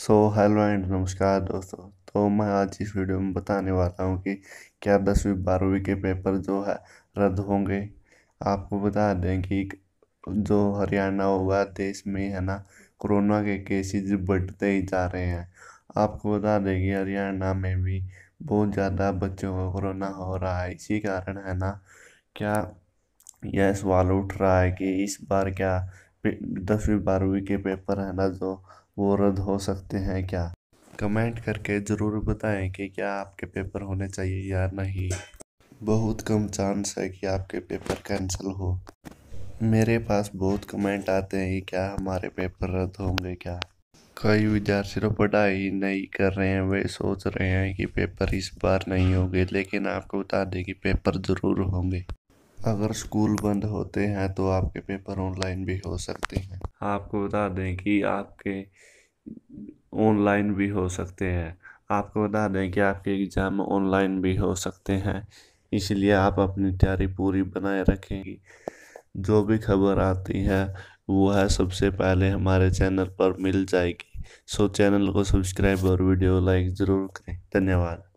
Hello and नमस्कार दोस्तों। तो मैं आज इस वीडियो में बताने वाला हूँ कि क्या 10वीं 12वीं के पेपर जो है रद्द होंगे। आपको बता दें कि जो हरियाणा हुआ देश में है ना, कोरोना के केसेस बढ़ते ही जा रहे हैं। आपको बता दें कि हरियाणा में भी बहुत ज़्यादा बच्चों को कोरोना हो रहा है। इसी कारण है ना, क्या यह सवाल उठ रहा है कि इस बार क्या 10वीं 12वीं के पेपर है ना जो वो रद्द हो सकते हैं क्या। कमेंट करके ज़रूर बताएं कि क्या आपके पेपर होने चाहिए या नहीं। बहुत कम चांस है कि आपके पेपर कैंसिल हो। मेरे पास बहुत कमेंट आते हैं क्या हमारे पेपर रद्द होंगे क्या। कई विद्यार्थी तो पढ़ाई नहीं कर रहे हैं, वे सोच रहे हैं कि पेपर इस बार नहीं होंगे, लेकिन आपको बता दें कि पेपर ज़रूर होंगे। अगर स्कूल बंद होते हैं तो आपके पेपर ऑनलाइन भी हो सकते हैं। आपको बता दें कि आपके ऑनलाइन भी हो सकते हैं। आपको बता दें कि आपके एग्ज़ाम ऑनलाइन भी हो सकते हैं, इसलिए आप अपनी तैयारी पूरी बनाए रखेंगे। जो भी खबर आती है वो है सबसे पहले हमारे चैनल पर मिल जाएगी। सो चैनल को सब्सक्राइब और वीडियो लाइक ज़रूर करें। धन्यवाद।